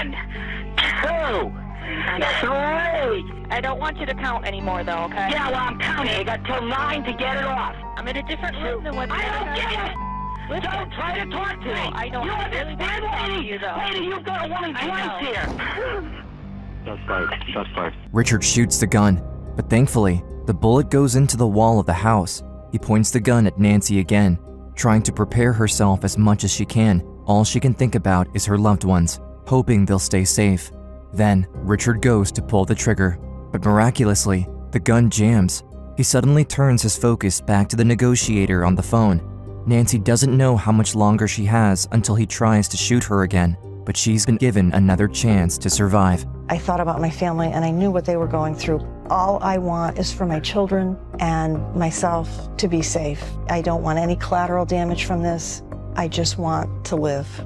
1, 2, 3. I don't want you to count anymore, though, okay? Yeah, well, I'm counting. You got till 9 to get it off. I'm in a different room than what I don't get it! Don't try to talk to me! I don't understand you, though. Lady, you've got a woman's rights here! Shots fired. Shots fired. Richard shoots the gun, but thankfully, the bullet goes into the wall of the house. He points the gun at Nancy again, trying to prepare herself as much as she can. All she can think about is her loved ones, hoping they'll stay safe. Then, Richard goes to pull the trigger, but miraculously, the gun jams. He suddenly turns his focus back to the negotiator on the phone. Nancy doesn't know how much longer she has until he tries to shoot her again, but she's been given another chance to survive. I thought about my family and I knew what they were going through. All I want is for my children and myself to be safe. I don't want any collateral damage from this. I just want to live.